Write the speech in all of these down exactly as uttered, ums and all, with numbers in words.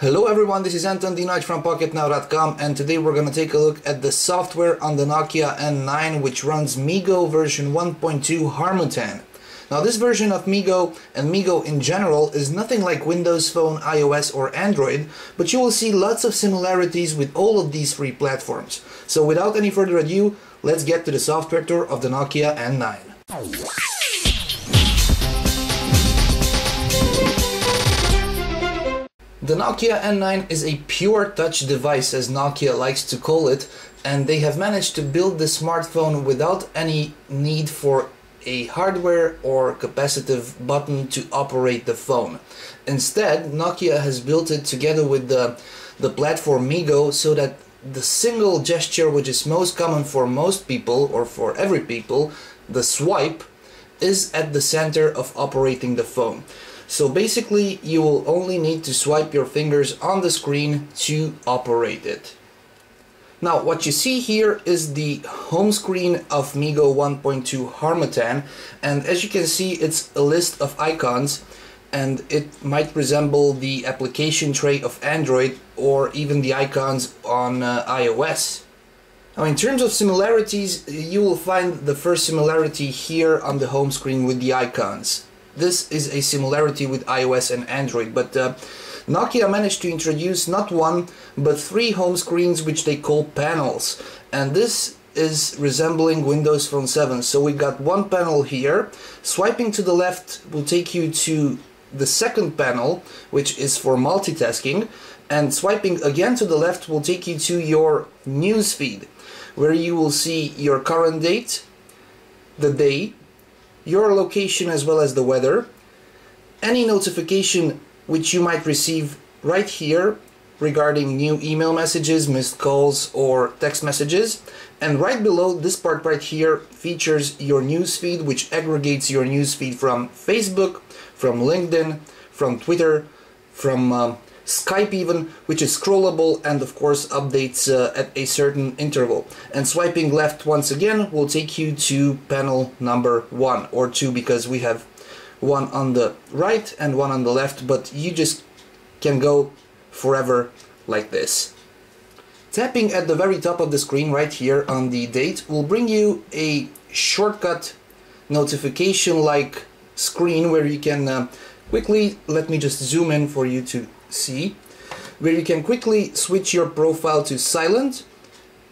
Hello everyone, this is Anton Dinac from Pocketnow dot com, and today we're going to take a look at the software on the Nokia N nine which runs MeeGo version one point two Harmattan. Now this version of MeeGo and MeeGo in general is nothing like Windows Phone, iOS or Android, but you will see lots of similarities with all of these three platforms. So without any further ado, let's get to the software tour of the Nokia N nine. The Nokia N nine is a pure touch device, as Nokia likes to call it, and they have managed to build the smartphone without any need for a hardware or capacitive button to operate the phone. Instead, Nokia has built it together with the, the platform MeeGo so that the single gesture, which is most common for most people or for every people, the swipe, is at the center of operating the phone. So basically, you will only need to swipe your fingers on the screen to operate it. Now, what you see here is the home screen of MeeGo one point two Harmattan, and as you can see, it's a list of icons, and it might resemble the application tray of Android or even the icons on uh, iOS. Now, in terms of similarities, you will find the first similarity here on the home screen with the icons. This is a similarity with iOS and Android, but uh, Nokia managed to introduce not one, but three home screens which they call panels. And this is resembling Windows Phone seven. So we got one panel here. Swiping to the left will take you to the second panel, which is for multitasking. And swiping again to the left will take you to your news feed, where you will see your current date, the day, your location as well as the weather, any notification which you might receive right here regarding new email messages, missed calls or text messages, and right below this part right here features your newsfeed, which aggregates your newsfeed from Facebook, from LinkedIn, from Twitter, from uh, Skype even, which is scrollable and of course updates uh, at a certain interval. And swiping left once again will take you to panel number one or two, because we have one on the right and one on the left, but you just can go forever like this. Tapping at the very top of the screen right here on the date will bring you a shortcut notification like screen where you can uh, quickly, let me just zoom in for you to see, where you can quickly switch your profile to silent,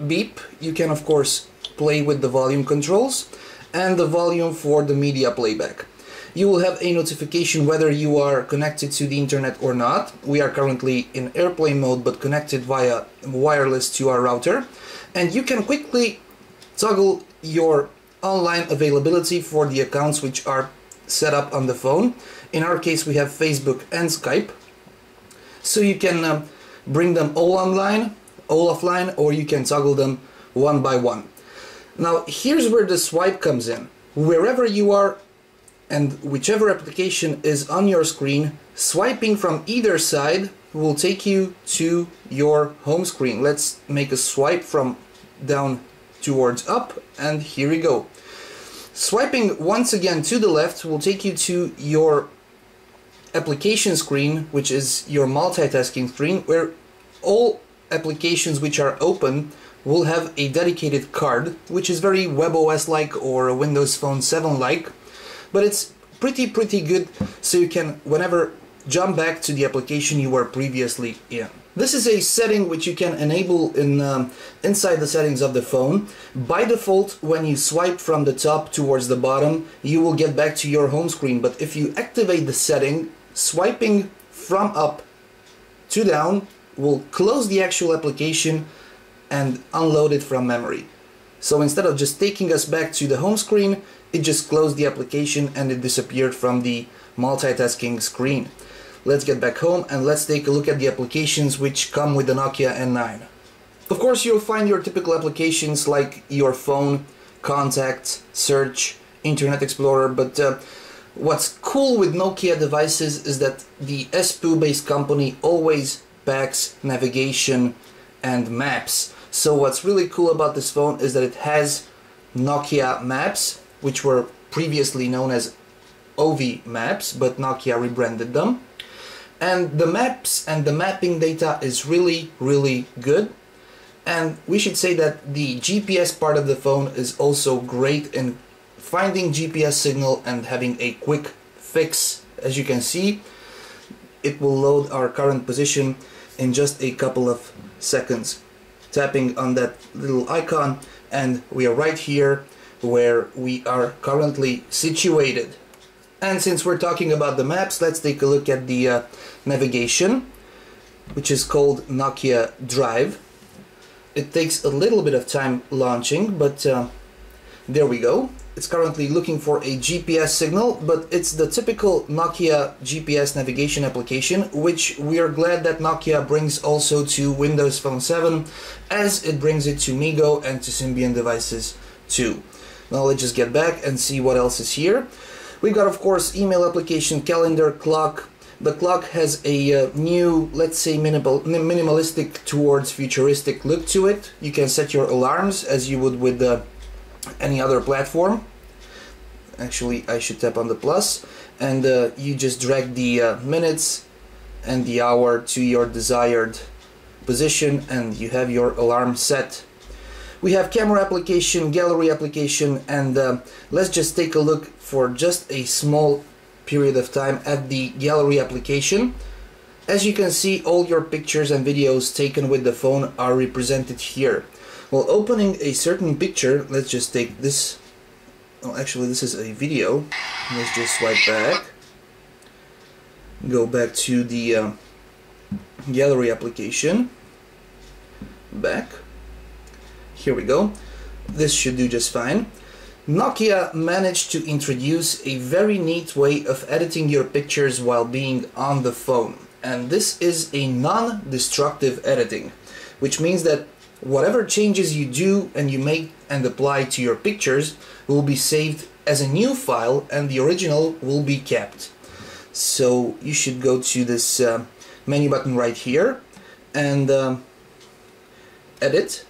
beep, you can of course play with the volume controls, and the volume for the media playback. You will have a notification whether you are connected to the internet or not. We are currently in airplane mode but connected via wireless to our router, and you can quickly toggle your online availability for the accounts which are set up on the phone. In our case we have Facebook and Skype. So you can uh, bring them all online, all offline, or you can toggle them one by one. Now here's where the swipe comes in. Wherever you are and whichever application is on your screen, swiping from either side will take you to your home screen. Let's make a swipe from down towards up, and here we go. Swiping once again to the left will take you to your application screen, which is your multitasking screen, where all applications which are open will have a dedicated card, which is very WebOS like or Windows Phone seven like, but it's pretty pretty good, so you can whenever jump back to the application you were previously in. This is a setting which you can enable in um, inside the settings of the phone. By default, when you swipe from the top towards the bottom, you will get back to your home screen, but if you activate the setting, swiping from up to down will close the actual application and unload it from memory. So instead of just taking us back to the home screen, it just closed the application and it disappeared from the multitasking screen. Let's get back home and let's take a look at the applications which come with the Nokia N nine. Of course, you'll find your typical applications like your phone, contacts, search, Internet Explorer, but uh, what's cool with Nokia devices is that the Espoo based company always packs navigation and maps. So what's really cool about this phone is that it has Nokia Maps, which were previously known as Ovi maps, but Nokia rebranded them. And the maps and the mapping data is really, really good. And we should say that the G P S part of the phone is also great in finding G P S signal and having a quick fix. As you can see, it will load our current position in just a couple of seconds. Tapping on that little icon, and we are right here where we are currently situated. And since we're talking about the maps, let's take a look at the uh, navigation, which is called Nokia Drive. It takes a little bit of time launching, but uh, there we go. It's currently looking for a G P S signal, but it's the typical Nokia G P S navigation application, which we are glad that Nokia brings also to Windows Phone seven, as it brings it to MeeGo and to Symbian devices too. Now let's just get back and see what else is here. We've got, of course, email application, calendar, clock. The clock has a uh, new, let's say, minimal, minimalistic towards futuristic look to it. You can set your alarms as you would with the any other platform. Actually, I should tap on the plus, and uh, you just drag the uh, minutes and the hour to your desired position, and you have your alarm set. We have camera application, gallery application, and uh, let's just take a look for just a small period of time at the gallery application. As you can see, all your pictures and videos taken with the phone are represented here. Well, opening a certain picture, let's just take this, oh, actually this is a video, let's just swipe back, go back to the uh, gallery application, back, here we go, this should do just fine. Nokia managed to introduce a very neat way of editing your pictures while being on the phone, and this is a non-destructive editing, which means that whatever changes you do and you make and apply to your pictures will be saved as a new file, and the original will be kept. So you should go to this uh, menu button right here and uh, edit.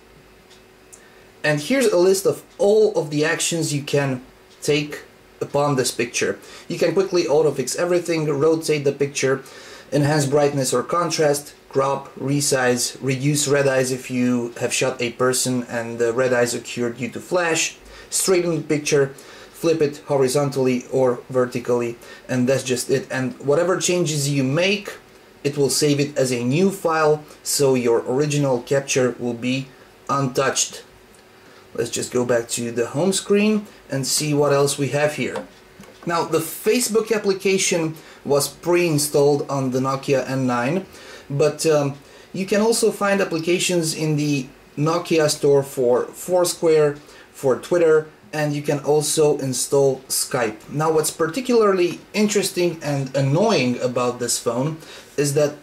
And here's a list of all of the actions you can take upon this picture. You can quickly auto-fix everything, rotate the picture, enhance brightness or contrast, crop, resize, reduce red eyes if you have shot a person and the red eyes occur due to flash, straighten the picture, flip it horizontally or vertically, and that's just it. And whatever changes you make, it will save it as a new file, so your original capture will be untouched. Let's just go back to the home screen and see what else we have here. Now, the Facebook application was pre-installed on the Nokia N nine, but um, you can also find applications in the Nokia store for Foursquare, for Twitter, and you can also install Skype. Now, what's particularly interesting and annoying about this phone is that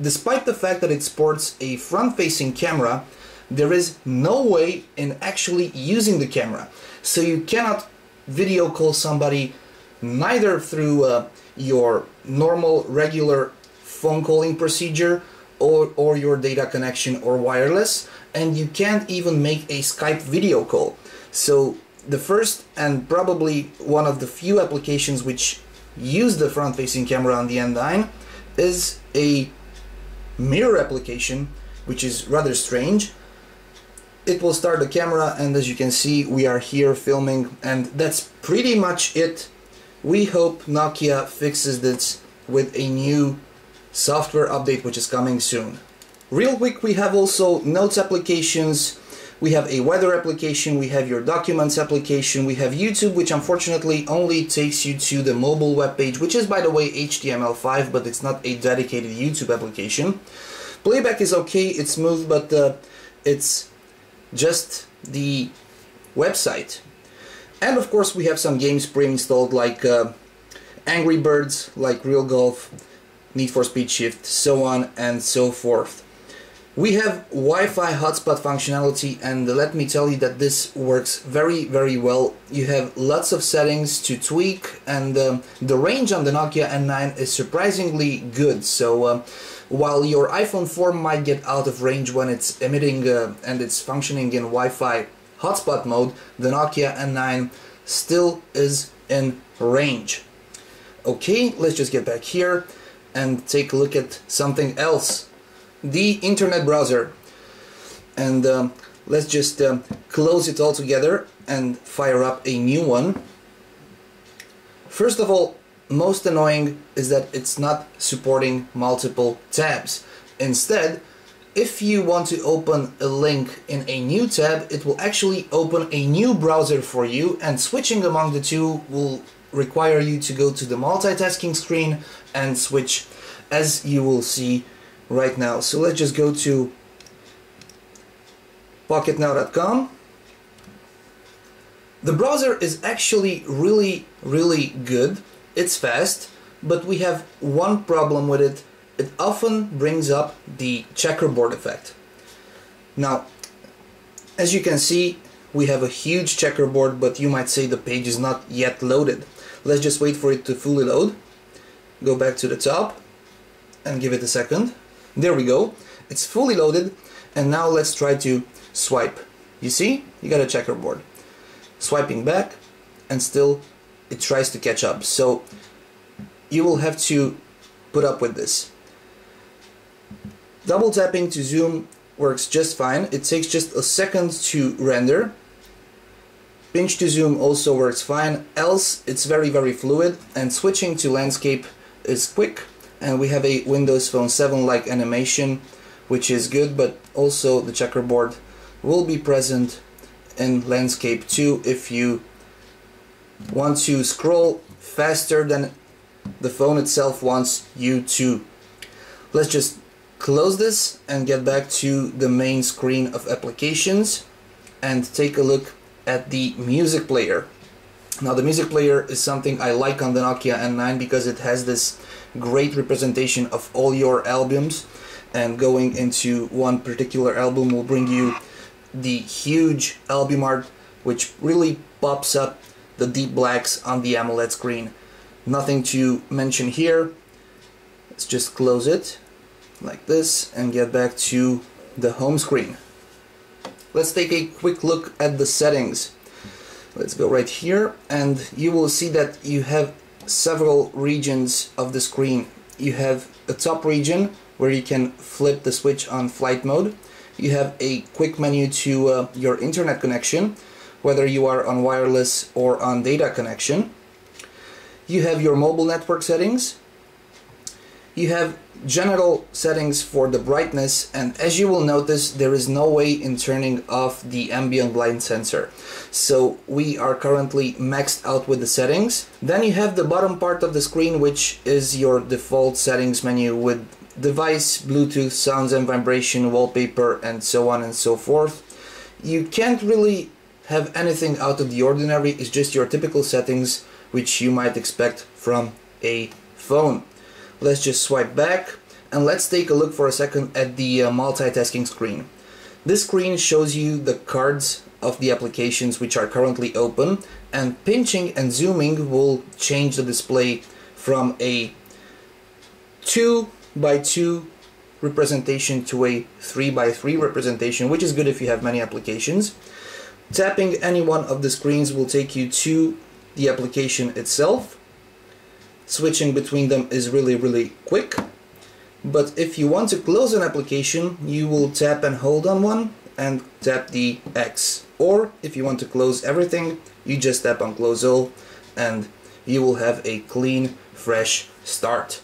despite the fact that it sports a front-facing camera, there is no way in actually using the camera. So you cannot video call somebody neither through uh, your normal regular phone calling procedure or, or your data connection or wireless, and you can't even make a Skype video call. So the first and probably one of the few applications which use the front-facing camera on the N nine is a mirror application, which is rather strange. It will start the camera, and as you can see, we are here filming, and that's pretty much it. We hope Nokia fixes this with a new software update, which is coming soon. Real quick, we have also notes applications, we have a weather application, we have your documents application, we have YouTube, which unfortunately only takes you to the mobile web page, which is, by the way, H T M L five, but it's not a dedicated YouTube application. Playback is okay, it's smooth, but uh, it's just the website. And of course we have some games pre-installed like uh, Angry Birds, like Real Golf, Need for Speed Shift, so on and so forth. We have Wi-Fi hotspot functionality, and let me tell you that this works very, very well. You have lots of settings to tweak, and um, the range on the Nokia N nine is surprisingly good. So uh, while your iPhone four might get out of range when it's emitting uh, and it's functioning in Wi-Fi hotspot mode, the Nokia N nine still is in range. Okay, let's just get back here and take a look at something else, the internet browser. And um, let's just um, close it all together and fire up a new one. First of all, most annoying is that it's not supporting multiple tabs. Instead, if you want to open a link in a new tab, it will actually open a new browser for you, and switching among the two will require you to go to the multitasking screen and switch, as you will see right now. So let's just go to Pocketnow dot com. The browser is actually really, really good. It's fast, but we have one problem with it. It often brings up the checkerboard effect. Now, as you can see, we have a huge checkerboard, but you might say the page is not yet loaded. Let's just wait for it to fully load. Go back to the top and give it a second. There we go. It's fully loaded, and now let's try to swipe. You see? You got a checkerboard. Swiping back, and still it tries to catch up. So you will have to put up with this. Double tapping to zoom works just fine. It takes just a second to render. Pinch to zoom also works fine. Else, it's very, very fluid, and switching to landscape is quick. And we have a Windows Phone seven like animation, which is good, but also the checkerboard will be present in landscape too if you want to scroll faster than the phone itself wants you to. Let's just close this and get back to the main screen of applications and take a look at the music player. Now, the music player is something I like on the Nokia N nine because it has this great representation of all your albums, and going into one particular album will bring you the huge album art, which really pops up the deep blacks on the AMOLED screen. Nothing to mention here. Let's just close it like this and get back to the home screen. Let's take a quick look at the settings. Let's go right here, and you will see that you have several regions of the screen. You have a top region where you can flip the switch on flight mode. You have a quick menu to uh, your internet connection, whether you are on wireless or on data connection. You have your mobile network settings. You have general settings for the brightness, and as you will notice, there is no way in turning off the ambient light sensor. So we are currently maxed out with the settings. Then you have the bottom part of the screen, which is your default settings menu with device, Bluetooth, sounds and vibration, wallpaper, and so on and so forth. You can't really have anything out of the ordinary. It's just your typical settings which you might expect from a phone. Let's just swipe back and let's take a look for a second at the uh, multitasking screen. This screen shows you the cards of the applications which are currently open, and pinching and zooming will change the display from a two by two representation to a three by three representation, which is good if you have many applications. Tapping any one of the screens will take you to the application itself. Switching between them is really, really quick. But if you want to close an application, you will tap and hold on one and tap the X. Or if you want to close everything, you just tap on close all and you will have a clean, fresh start.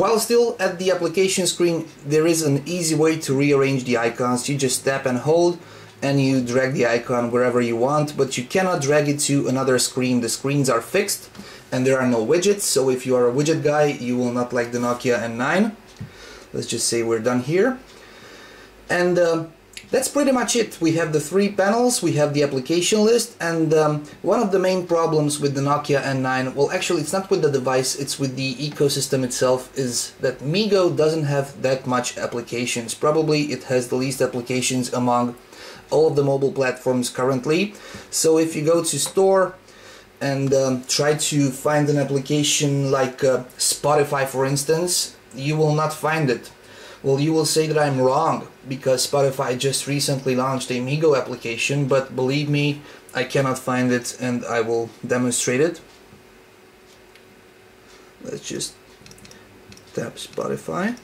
While still at the application screen, there is an easy way to rearrange the icons. You just tap and hold and you drag the icon wherever you want, but you cannot drag it to another screen. The screens are fixed and there are no widgets, so if you are a widget guy, you will not like the Nokia N nine. Let's just say we're done here. And uh, that's pretty much it. We have the three panels, we have the application list, and um, one of the main problems with the Nokia N nine, well, actually it's not with the device, it's with the ecosystem itself, is that MeeGo doesn't have that much applications. Probably it has the least applications among all of the mobile platforms currently. So if you go to store and um, try to find an application like uh, Spotify, for instance, you will not find it. Well, you will say that I'm wrong because Spotify just recently launched a MeeGo application, but believe me, I cannot find it and I will demonstrate it. Let's just tap Spotify.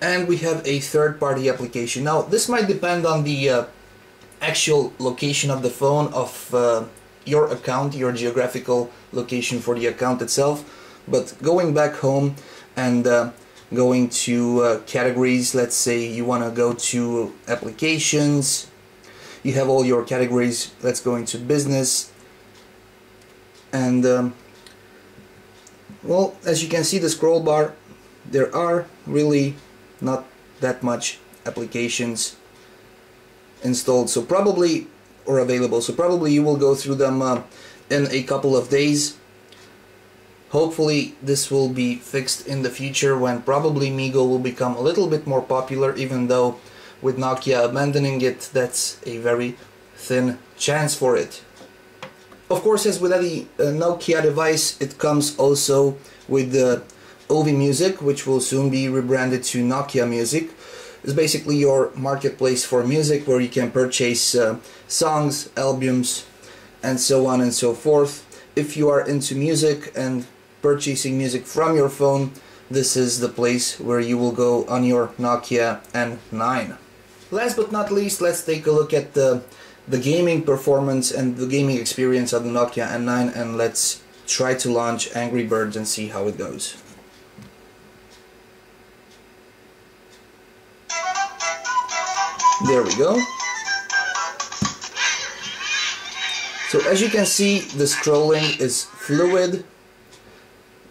And we have a third-party application. Now, this might depend on the uh, actual location of the phone, of uh, your account, your geographical location for the account itself. But going back home and uh, going to uh, categories, let's say you want to go to applications, you have all your categories. Let's go into business. And, um, well, as you can see, the scroll bar, there are really not that much applications installed, so probably, or available, so probably you will go through them uh, in a couple of days. Hopefully this will be fixed in the future, when probably MeeGo will become a little bit more popular, even though with Nokia abandoning it, that's a very thin chance for it. Of course, as with any uh, Nokia device, it comes also with the uh, Ovi Music, which will soon be rebranded to Nokia Music. It's basically your marketplace for music, where you can purchase uh, songs, albums, and so on and so forth. If you are into music and purchasing music from your phone, this is the place where you will go on your Nokia N nine. Last but not least, let's take a look at the, the gaming performance and the gaming experience of the Nokia N nine, and let's try to launch Angry Birds and see how it goes. There we go. So as you can see, the scrolling is fluid,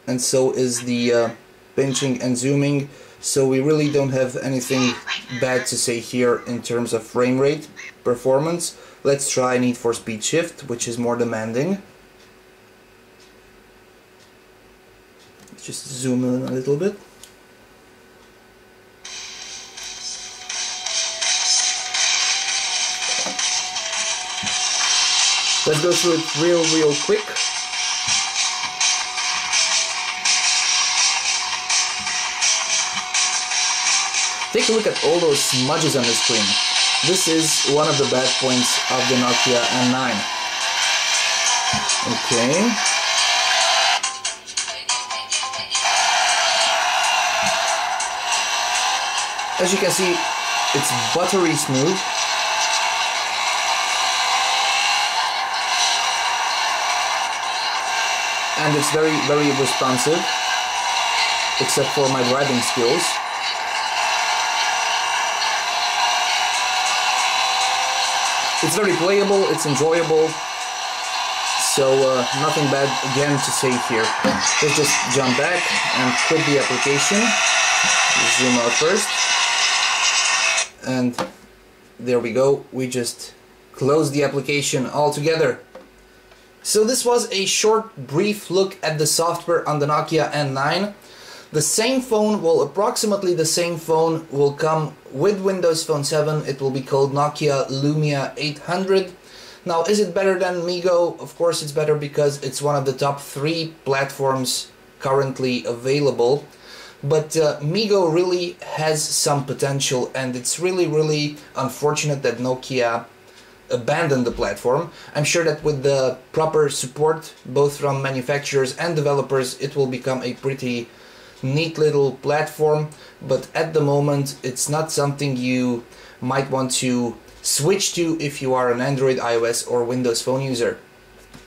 and so is the uh, pinching and zooming, so we really don't have anything bad to say here in terms of frame rate performance. Let's try Need for Speed Shift, which is more demanding. Let's just zoom in a little bit. Let's go through it real, real quick. Take a look at all those smudges on the screen. This is one of the bad points of the Nokia N nine. Okay. As you can see, it's buttery smooth. And it's very, very responsive, except for my driving skills. It's very playable, it's enjoyable, so uh, nothing bad again to say here. Let's just jump back and quit the application, zoom out first, and there we go, we just close the application altogether. So this was a short, brief look at the software on the Nokia N nine. The same phone, well, approximately the same phone, will come with Windows Phone seven. It will be called Nokia Lumia eight hundred. Now, is it better than MeeGo? Of course it's better, because it's one of the top three platforms currently available. But uh, MeeGo really has some potential, and it's really, really unfortunate that Nokia abandon the platform. I'm sure that with the proper support, both from manufacturers and developers, it will become a pretty neat little platform, but at the moment it's not something you might want to switch to if you are an Android, iOS or Windows Phone user.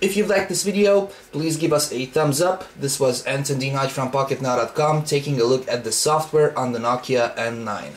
If you've liked this video, please give us a thumbs up. This was Anton Dinechev from Pocketnow dot com taking a look at the software on the Nokia N nine.